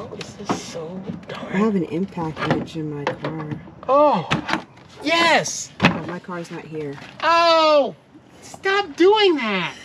Oh, this is so dark. I have an impact wrench in my car. Oh, yes. Oh, my car's not here. Oh, stop doing that.